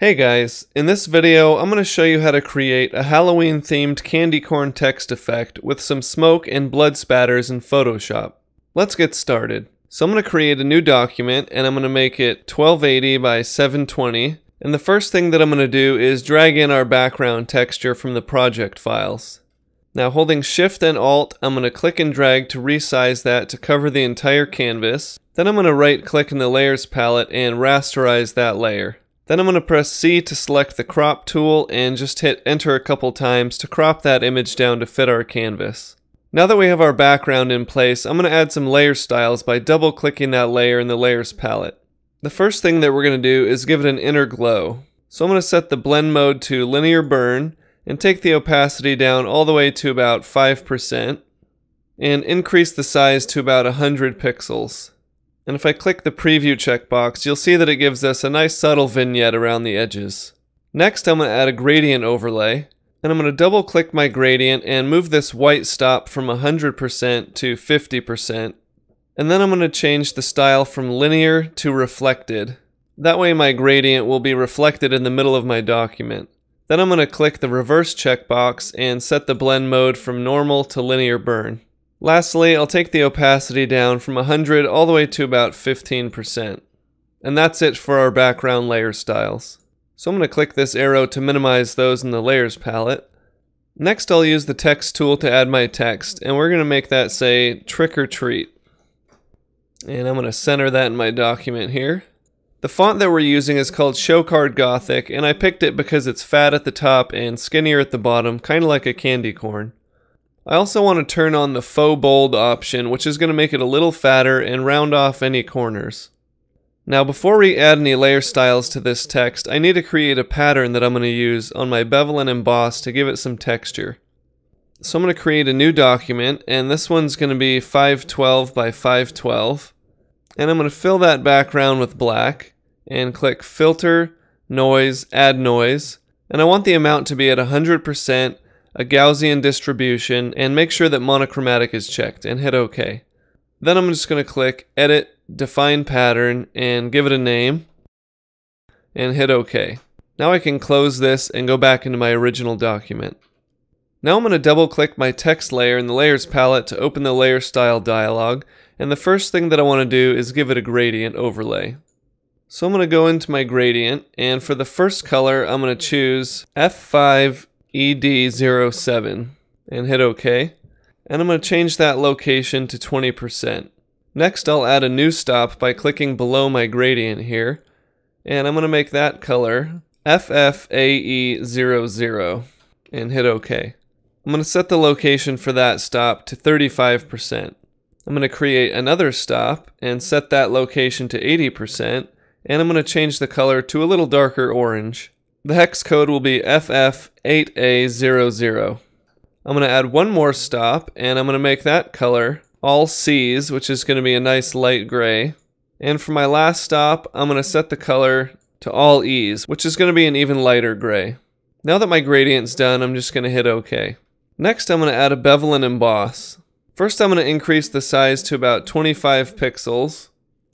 Hey guys, in this video I'm going to show you how to create a Halloween themed candy corn text effect with some smoke and blood spatters in Photoshop. Let's get started. So I'm going to create a new document and I'm going to make it 1280 by 720. And the first thing that I'm going to do is drag in our background texture from the project files. Now holding Shift and Alt, I'm going to click and drag to resize that to cover the entire canvas. Then I'm going to right click in the layers palette and rasterize that layer. Then I'm going to press C to select the crop tool and just hit enter a couple times to crop that image down to fit our canvas. Now that we have our background in place, I'm going to add some layer styles by double clicking that layer in the layers palette. The first thing that we're going to do is give it an inner glow. So I'm going to set the blend mode to linear burn and take the opacity down all the way to about 5% and increase the size to about 100 pixels. And if I click the preview checkbox, you'll see that it gives us a nice subtle vignette around the edges. Next, I'm going to add a gradient overlay, and I'm going to double click my gradient and move this white stop from 100% to 50%. And then I'm going to change the style from linear to reflected. That way my gradient will be reflected in the middle of my document. Then I'm going to click the reverse checkbox and set the blend mode from normal to linear burn. Lastly, I'll take the opacity down from 100 all the way to about 15%. And that's it for our background layer styles. So I'm going to click this arrow to minimize those in the layers palette. Next, I'll use the text tool to add my text, and we're going to make that say trick or treat. And I'm going to center that in my document here. The font that we're using is called Showcard Gothic, and I picked it because it's fat at the top and skinnier at the bottom, kind of like a candy corn. I also want to turn on the faux bold option, which is going to make it a little fatter and round off any corners. Now before we add any layer styles to this text, I need to create a pattern that I'm going to use on my bevel and emboss to give it some texture. So I'm going to create a new document, and this one's going to be 512 by 512. And I'm going to fill that background with black, and click Filter, Noise, Add Noise. And I want the amount to be at 100%. A Gaussian distribution, and make sure that monochromatic is checked, and hit OK. Then I'm just going to click Edit, Define Pattern, and give it a name, and hit OK. Now I can close this and go back into my original document. Now I'm going to double click my text layer in the Layers palette to open the Layer Style dialog, and the first thing that I want to do is give it a gradient overlay. So I'm going to go into my gradient, and for the first color I'm going to choose F5 ED07 and hit OK. And I'm going to change that location to 20%. Next I'll add a new stop by clicking below my gradient here, and I'm going to make that color FFAE00 and hit OK. I'm going to set the location for that stop to 35%. I'm going to create another stop and set that location to 80%, and I'm going to change the color to a little darker orange. The hex code will be FF8A00. I'm going to add one more stop, and I'm going to make that color all C's, which is going to be a nice light gray. And for my last stop, I'm going to set the color to all E's, which is going to be an even lighter gray. Now that my gradient's done, I'm just going to hit OK. Next, I'm going to add a bevel and emboss. First, I'm going to increase the size to about 25 pixels,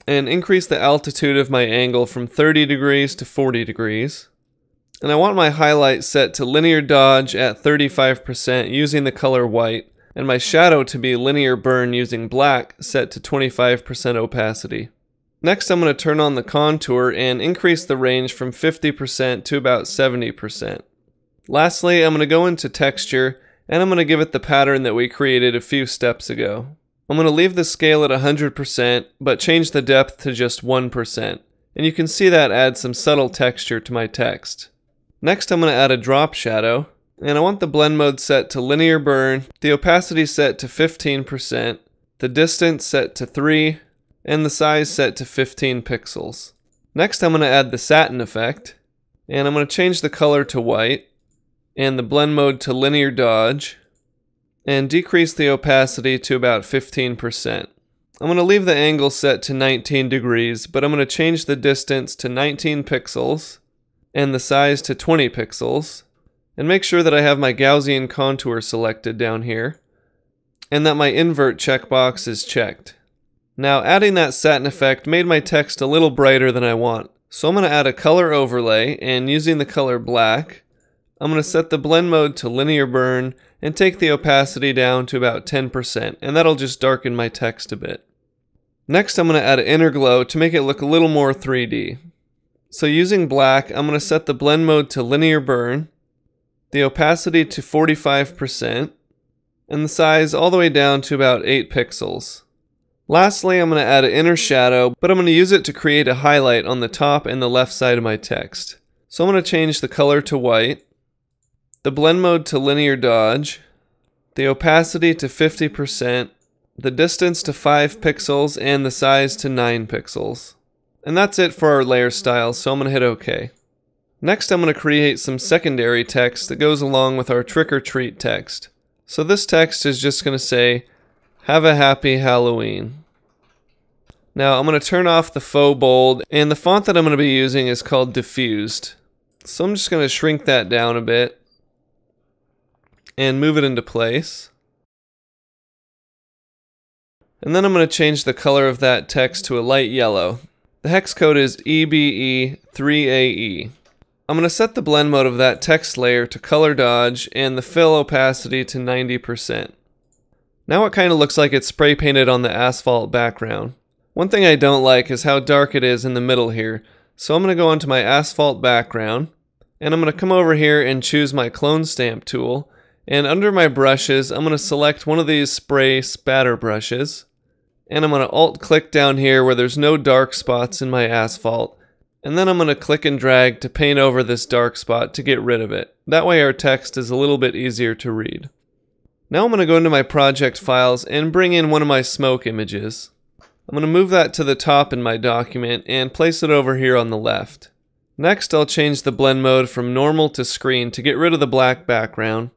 and increase the altitude of my angle from 30 degrees to 40 degrees. And I want my highlight set to linear dodge at 35% using the color white, and my shadow to be linear burn using black set to 25% opacity. Next I'm going to turn on the contour and increase the range from 50% to about 70%. Lastly, I'm going to go into texture, and I'm going to give it the pattern that we created a few steps ago. I'm going to leave the scale at 100%, but change the depth to just 1%. And you can see that adds some subtle texture to my text. Next I'm going to add a drop shadow, and I want the blend mode set to linear burn, the opacity set to 15%, the distance set to 3, and the size set to 15 pixels. Next I'm going to add the satin effect, and I'm going to change the color to white, and the blend mode to linear dodge, and decrease the opacity to about 15%. I'm going to leave the angle set to 19 degrees, but I'm going to change the distance to 19 pixels, and the size to 20 pixels, and make sure that I have my Gaussian contour selected down here, and that my invert checkbox is checked. Now adding that satin effect made my text a little brighter than I want, So I'm going to add a color overlay, and using the color black, I'm going to set the blend mode to linear burn and take the opacity down to about 10%, and that'll just darken my text a bit. Next, I'm going to add an inner glow to make it look a little more 3D. So using black, I'm going to set the blend mode to linear burn, the opacity to 45%, and the size all the way down to about 8 pixels. Lastly, I'm going to add an inner shadow, but I'm going to use it to create a highlight on the top and the left side of my text. So I'm going to change the color to white, the blend mode to linear dodge, the opacity to 50%, the distance to 5 pixels, and the size to 9 pixels. And that's it for our layer styles, so I'm going to hit OK. Next, I'm going to create some secondary text that goes along with our trick or treat text. So this text is just going to say, "Have a happy Halloween." Now I'm going to turn off the faux bold, and the font that I'm going to be using is called Diffused. So I'm just going to shrink that down a bit and move it into place. And then I'm going to change the color of that text to a light yellow. The hex code is EBE3AE. I'm going to set the blend mode of that text layer to color dodge and the fill opacity to 90%. Now it kind of looks like it's spray painted on the asphalt background. One thing I don't like is how dark it is in the middle here. So I'm going to go onto my asphalt background, and I'm going to come over here and choose my clone stamp tool. And under my brushes, I'm going to select one of these spray spatter brushes. And I'm going to alt click down here where there's no dark spots in my asphalt. And then I'm going to click and drag to paint over this dark spot to get rid of it. That way our text is a little bit easier to read. Now I'm going to go into my project files and bring in one of my smoke images. I'm going to move that to the top in my document and place it over here on the left. Next, I'll change the blend mode from normal to screen to get rid of the black background.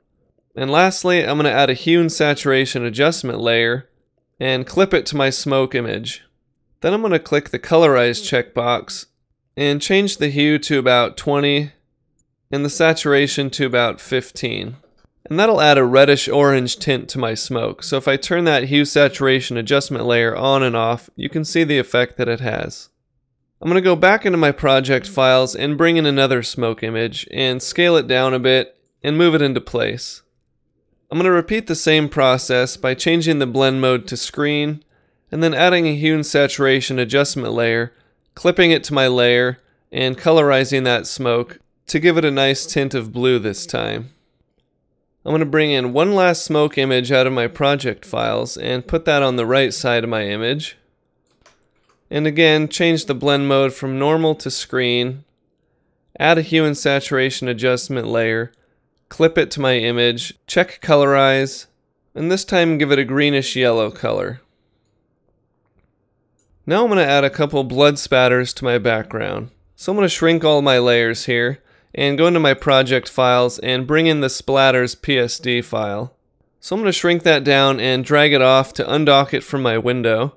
And lastly, I'm going to add a hue and saturation adjustment layer and clip it to my smoke image. Then I'm going to click the colorize checkbox and change the hue to about 20 and the saturation to about 15. And that'll add a reddish orange tint to my smoke. So if I turn that hue saturation adjustment layer on and off, you can see the effect that it has. I'm going to go back into my project files and bring in another smoke image and scale it down a bit and move it into place. I'm going to repeat the same process by changing the blend mode to screen and then adding a hue and saturation adjustment layer, clipping it to my layer and colorizing that smoke to give it a nice tint of blue this time. I'm going to bring in one last smoke image out of my project files and put that on the right side of my image. And again, change the blend mode from normal to screen, add a hue and saturation adjustment layer, clip it to my image, check colorize, and this time give it a greenish yellow color. Now I'm going to add a couple blood spatters to my background. So I'm going to shrink all my layers here and go into my project files and bring in the splatters PSD file. So I'm going to shrink that down and drag it off to undock it from my window.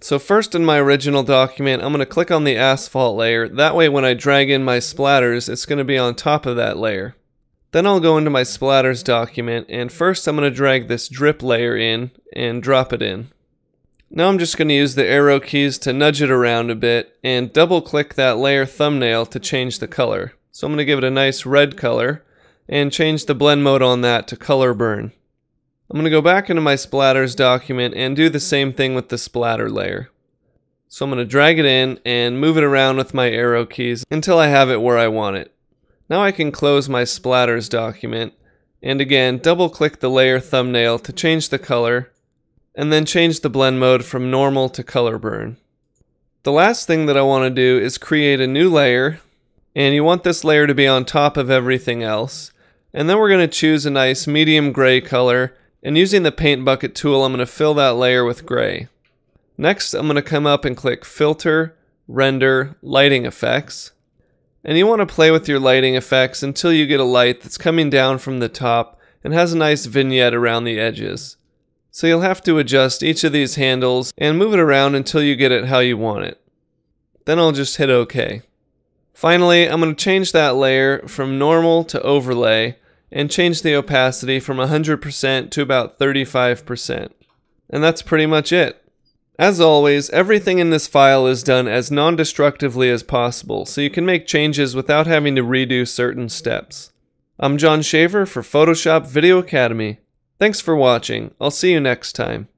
So first in my original document, I'm going to click on the asphalt layer. That way when I drag in my splatters, it's going to be on top of that layer. Then I'll go into my splatters document, and first I'm going to drag this drip layer in and drop it in. Now I'm just going to use the arrow keys to nudge it around a bit and double click that layer thumbnail to change the color. So I'm going to give it a nice red color and change the blend mode on that to color burn. I'm going to go back into my splatters document and do the same thing with the splatter layer. So I'm going to drag it in and move it around with my arrow keys until I have it where I want it. Now I can close my splatters document and again double click the layer thumbnail to change the color and then change the blend mode from normal to color burn. The last thing that I want to do is create a new layer, and you want this layer to be on top of everything else. And then we're going to choose a nice medium gray color, and using the paint bucket tool I'm going to fill that layer with gray. Next I'm going to come up and click filter, render, lighting effects. And you want to play with your lighting effects until you get a light that's coming down from the top and has a nice vignette around the edges. So you'll have to adjust each of these handles and move it around until you get it how you want it. Then I'll just hit OK. Finally, I'm going to change that layer from normal to overlay and change the opacity from 100% to about 35%. And that's pretty much it. As always, everything in this file is done as non-destructively as possible, so you can make changes without having to redo certain steps. I'm John Shaver for Photoshop Video Academy. Thanks for watching. I'll see you next time.